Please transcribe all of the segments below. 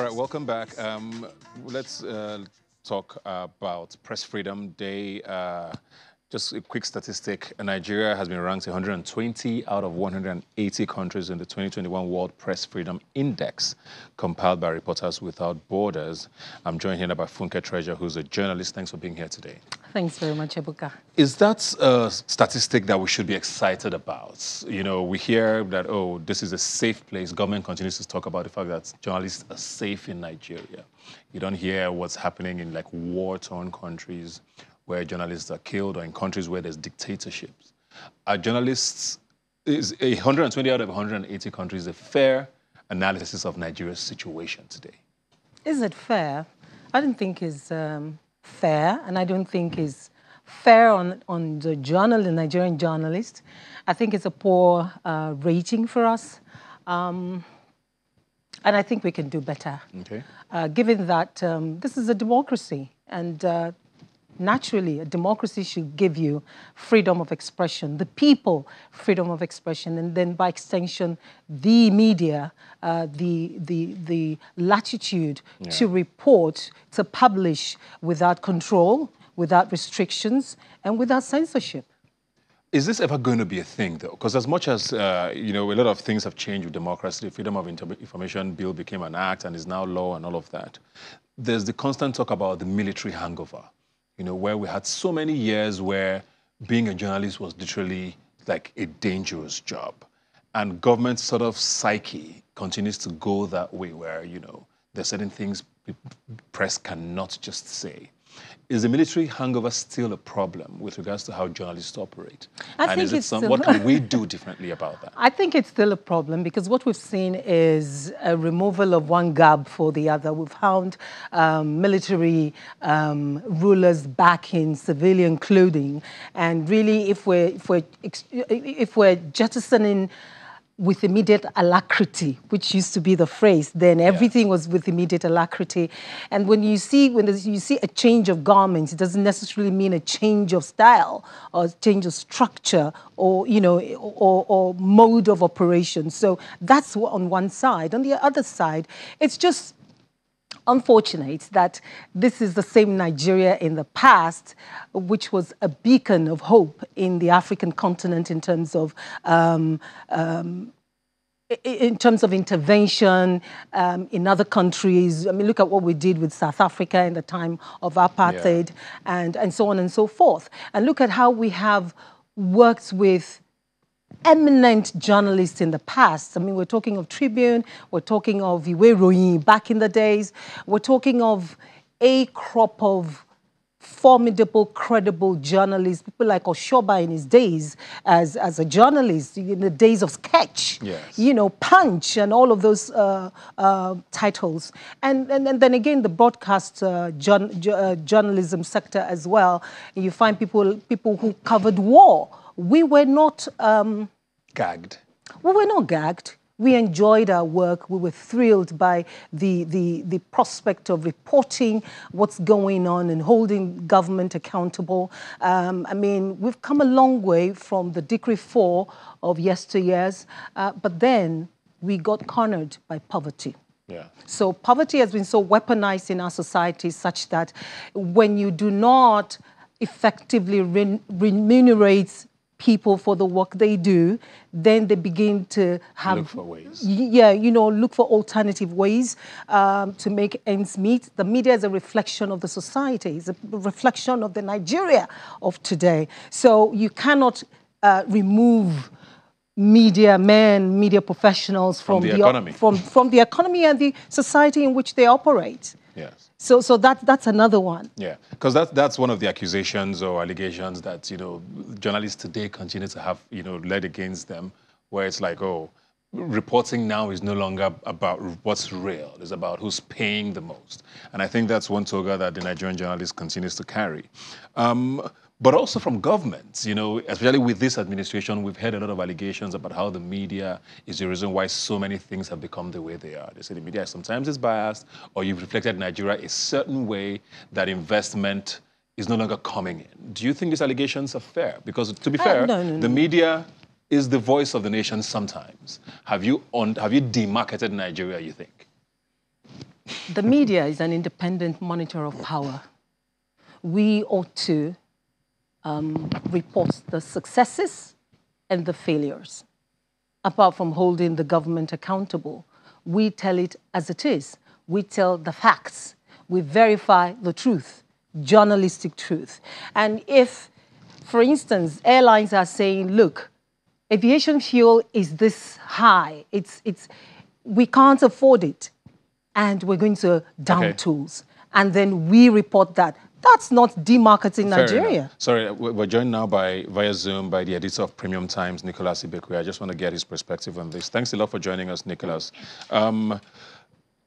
All right, welcome back. Let's talk about Press Freedom Day. Just a quick statistic, Nigeria has been ranked 120 out of 180 countries in the 2021 World Press Freedom Index, compiled by Reporters Without Borders. I'm joined here by Funke Treasure, who's a journalist. Thanks for being here today. Thanks very much, Ebuka. Is that a statistic that we should be excited about? You know, we hear that, oh, this is a safe place. Government continues to talk about the fact that journalists are safe in Nigeria. You don't hear what's happening in, like, war-torn countries, where journalists are killed, or in countries where there's dictatorships. Are journalists, is 120 out of 180 countries a fair analysis of Nigeria's situation today? Is it fair? I don't think it's fair, and I don't think it's fair on the Nigerian journalist. I think it's a poor rating for us. And I think we can do better. Okay. Given that this is a democracy, and naturally, a democracy should give you freedom of expression, the people freedom of expression, and then by extension, the media, the latitude to report, to publish without control, without restrictions, and without censorship. Is this ever going to be a thing, though? Because as much as, you know, a lot of things have changed with democracy, the Freedom of Information Bill became an act and is now law and all of that, there's the constant talk about the military hangover. You know, where we had so many years where being a journalist was literally like a dangerous job. And government sort of psyche continues to go that way where, you know, there's certain things press cannot just say. Is the military hangover still a problem with regards to how journalists operate? What can we do differently about that? I think it's still a problem because what we've seen is a removal of one garb for the other. We've found military rulers back in civilian clothing, and really, if we're jettisoning with immediate alacrity, which used to be the phrase then. Everything was with immediate alacrity. And when you see a change of garments, it doesn't necessarily mean a change of style or a change of structure or, you know, or mode of operation. So that's on one side. On the other side, it's just unfortunate that this is the same Nigeria in the past, which was a beacon of hope in the African continent in terms of intervention in other countries. I mean, look at what we did with South Africa in the time of apartheid and so on and so forth. And look at how we have worked with eminent journalists in the past. I mean, we're talking of Tribune, we're talking of Iwe Royin back in the days, we're talking of a crop of formidable, credible journalists, people like Oshoba in his days as a journalist, in the days of Sketch, you know, Punch, and all of those titles. And then again, the broadcast journalism sector as well. You find people who covered war. We were not gagged. We were not gagged. We enjoyed our work. We were thrilled by the prospect of reporting what's going on and holding government accountable. I mean, we've come a long way from the Decree 4 of yesteryears, but then we got cornered by poverty. Yeah. So poverty has been so weaponized in our society such that when you do not effectively remunerate people for the work they do, then they begin to have... Look for ways. Yeah, you know, look for alternative ways to make ends meet. The media is a reflection of the society. It's a reflection of the Nigeria of today. So you cannot remove media men, media professionals from the economy and the society in which they operate. Yes. So that's another one. Yeah, because that's one of the accusations or allegations that, you know, journalists today continue to have, you know, led against them, where it's like, oh, reporting now is no longer about what's real. It's about who's paying the most. And I think that's one toga that the Nigerian journalist continues to carry. But also from governments, you know, especially with this administration, we've heard a lot of allegations about how the media is the reason why so many things have become the way they are. They say the media sometimes is biased, or you've reflected Nigeria a certain way that investment is no longer coming in. Do you think these allegations are fair? Because to be fair, the media is the voice of the nation sometimes. Have you demarketed Nigeria, you think? The media is an independent monitor of power. We ought to report the successes and the failures. Apart from holding the government accountable, we tell it as it is. We tell the facts. We verify the truth, journalistic truth. And if, for instance, airlines are saying, look, aviation fuel is this high, we can't afford it, and we're going to down tools, and then we report that. That's not demarketing Nigeria. Enough. Sorry, we're joined now via Zoom by the editor of Premium Times, Nicholas Ibekwe. I just want to get his perspective on this. Thanks a lot for joining us, Nicholas.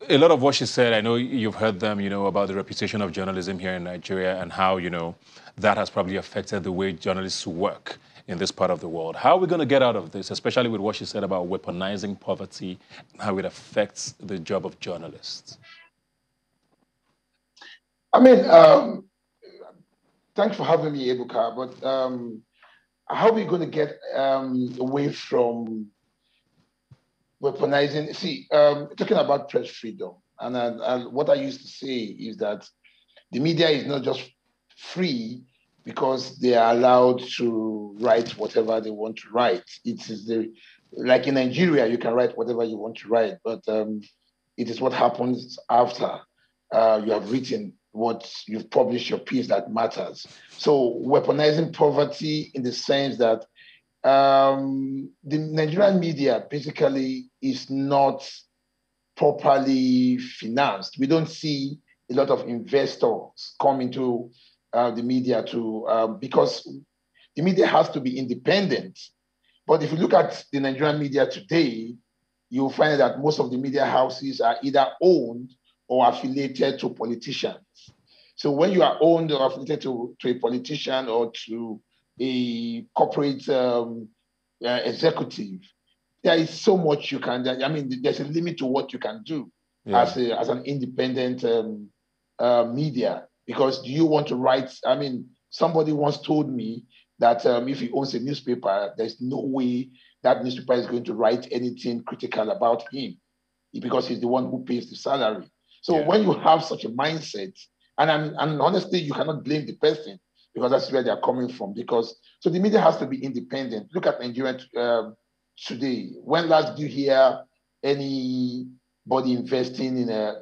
A lot of what she said, I know you've heard them, you know, about the reputation of journalism here in Nigeria and how, you know, that has probably affected the way journalists work in this part of the world. How are we going to get out of this, especially with what she said about weaponizing poverty and how it affects the job of journalists? I mean, thanks for having me, Ebuka, but how are we going to get away from weaponizing? See, talking about press freedom, and what I used to say is that the media is not just free because they are allowed to write whatever they want to write. It is like in Nigeria, you can write whatever you want to write, but it is what happens after you have written what you've published, your piece, that matters. So weaponizing poverty in the sense that the Nigerian media basically is not properly financed. We don't see a lot of investors come into the media because the media has to be independent. But if you look at the Nigerian media today, you'll find that most of the media houses are either owned or affiliated to politicians. So when you are owned or affiliated to a politician or to a corporate executive, there is so much you can, I mean, there's a limit to what you can do as an independent media. Because do you want to write, I mean, somebody once told me that if he owns a newspaper, there's no way that newspaper is going to write anything critical about him because he's the one who pays the salary. So when you have such a mindset, and honestly, you cannot blame the person because that's where they're coming from. Because so the media has to be independent. Look at Nigeria today. When last did you hear anybody investing in a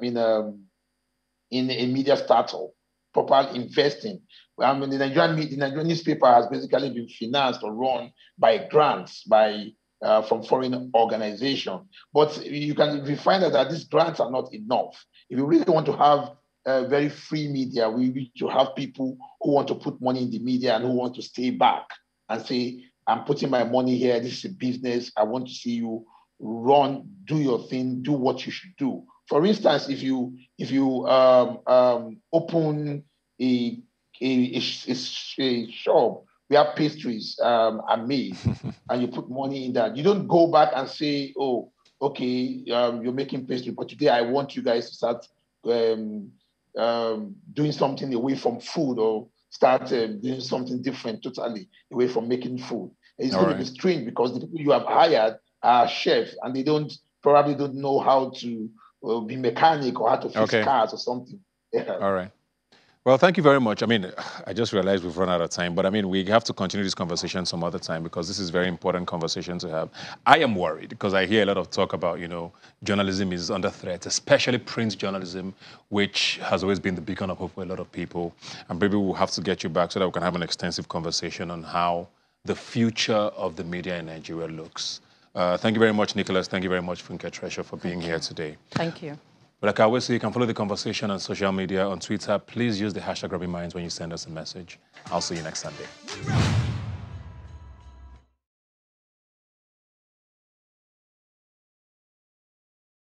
media startup, proper investing? I mean, the Nigerian newspaper has basically been financed or run by grants from foreign organizations. But we find that these grants are not enough. If you really want to have a very free media, we need to have people who want to put money in the media and who want to stay back and say, I'm putting my money here, this is a business, I want to see you run, do your thing, do what you should do. For instance, if you open a shop where pastries are made and you put money in that, you don't go back and say, oh, okay, you're making pastry, but today I want you guys to start doing something away from food or start doing something different totally away from making food. It's going to be strange because the people you have hired are chefs and they probably don't know how to be mechanic or how to fix cars or something. Yeah. All right. Well, thank you very much. I mean, I just realized we've run out of time, but I mean, we have to continue this conversation some other time because this is a very important conversation to have. I am worried because I hear a lot of talk about, you know, journalism is under threat, especially print journalism, which has always been the beacon of hope for a lot of people. And maybe we'll have to get you back so that we can have an extensive conversation on how the future of the media in Nigeria looks. Thank you very much, Nicholas. Thank you very much, Funke Treasure, for being here today. Thank you. But like I always say, you can follow the conversation on social media, on Twitter. Please use the hashtag #RubbingMinds when you send us a message. I'll see you next Sunday.